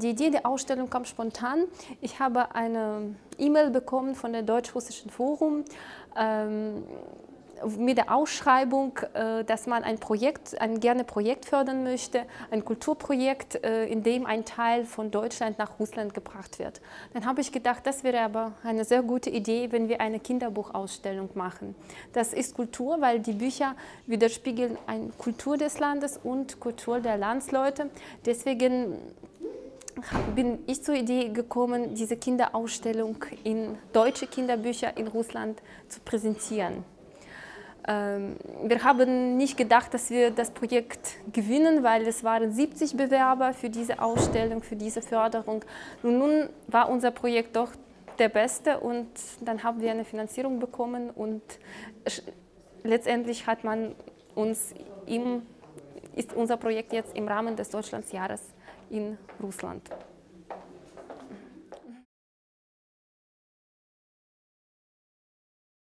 Die Idee der Ausstellung kam spontan. Ich habe eine E-Mail bekommen von der Deutsch-Russischen Forum mit der Ausschreibung, dass man ein Projekt, ein Projekt fördern möchte, ein Kulturprojekt, in dem ein Teil von Deutschland nach Russland gebracht wird. Dann habe ich gedacht, das wäre aber eine sehr gute Idee, wenn wir eine Kinderbuchausstellung machen. Das ist Kultur, weil die Bücher widerspiegeln eine Kultur des Landes und Kultur der Landsleute. Deswegen bin ich zur Idee gekommen, diese Kinderausstellung in deutsche Kinderbücher in Russland zu präsentieren. Wir haben nicht gedacht, dass wir das Projekt gewinnen, weil es waren 70 Bewerber für diese Ausstellung, für diese Förderung. Nun war unser Projekt doch der beste und dann haben wir eine Finanzierung bekommen und letztendlich hat man uns ist unser Projekt jetzt im Rahmen des Deutschlandsjahres in Russland.